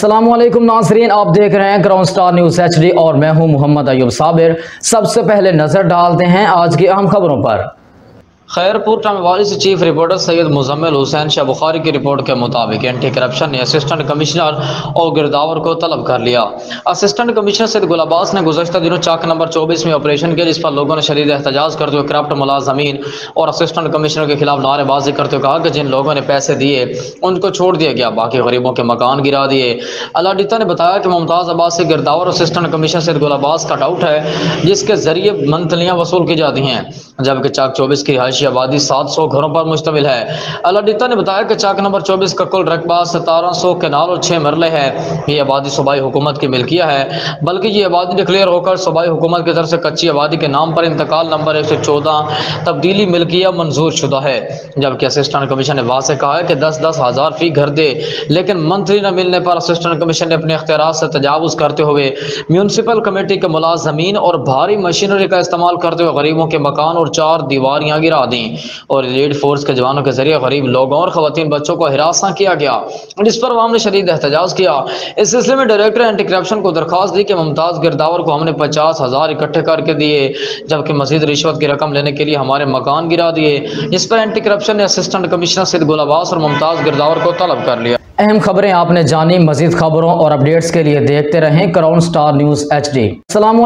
अस्सलामुअलैकुम नाज़रीन, आप देख रहे हैं क्राउन स्टार न्यूज HD और मैं हूं मोहम्मद अयुब साबिर। सबसे पहले नजर डालते हैं आज की अहम खबरों पर। खैरपुर टामवाली से चीफ रिपोर्टर सैयद मुजम्मल हुसैन शाह बुखारी की रिपोर्ट के मुताबिक एंटी करप्शन ने असिस्टेंट कमिश्नर और गिरदावर को तलब कर लिया। असिस्टेंट कमिश्नर सैयद गुलाब अब्बास ने गुज़श्ता दिनों चौक नंबर 24 में ऑपरेशन किया, जिस पर लोगों ने शदीद एहतजाज करते हुए करप्ट मुलाजमीन और असिस्टेंट कमिश्नर के खिलाफ नारेबाजी करते हुए कहा कि जिन लोगों ने पैसे दिए उनको छोड़ दिया गया, बाकी गरीबों के मकान गिरा दिए। अलाडिता ने बताया कि मुमताज़ अब्बास से गिरदावर assistant commissioner Syed Gulab Abbas cut out है, जिसके जरिए मंथलियाँ वसूल की जाती हैं, जबकि चौक 24 की रिहायशी आबादी 700 घरों पर मुश्तमिल है। अलाडिता ने बताया कि चौक नंबर 24 का कुल रकबा 1700 कनाल और 6 मरले है। ये आबादी सूबाई हुकूमत की मिल्कियत है, बल्कि ये आबादी डिक्लेयर होकर सूबाई हुकूमत की तरफ से कच्ची आबादी के नाम पर इंतकाल नंबर 114 तब्दीली मिल्कियत मंजूर शुदा है। जबकि असिस्टेंट कमीशन ने वाज़े कहा है कि 10-10 हज़ार फी घर दे, लेकिन मंथली न मिलने पर असिस्टेंट कमीशन ने अपने इख्तियार से तजावुज़ करते हुए म्यूनसिपल कमेटी के मुलाजमीन और भारी मशीनरी का इस्तेमाल करते हुए गरीबों के मकान और 4 दीवारियां गिरा दी और रेड फोर्स के जवानों के जरिए गरीब लोगों और खवातीन बच्चों को हिरासा किया गया, जिस पर आवाम ने शदीद एहतजाज किया। इस सिलसिले में डायरेक्टर एंटी करप्शन को दरखास्त दी कि मुमताज़ गिरदावर को हमने 50,000 इकट्ठे करके दिए, जबकि मजीद रिश्वत की रकम लेने के लिए हमारे मकान गिरा दिए, जिस पर एंटी करप्शन ने असिस्टेंट कमिश्नर सैयद गुलाब अब्बास और मुमताज़ गिरदावर को तलब कर लिया। अहम खबरें आपने जानी, मजीद खबरों और अपडेट्स के लिए देखते रहें क्राउन स्टार न्यूज HD।